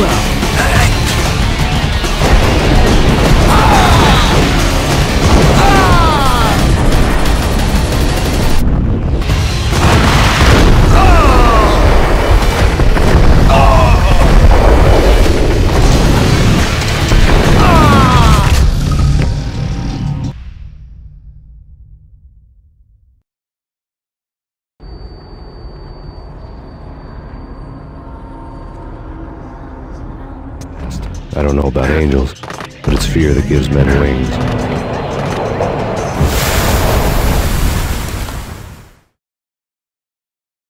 12. I don't know about angels, but it's fear that gives men wings.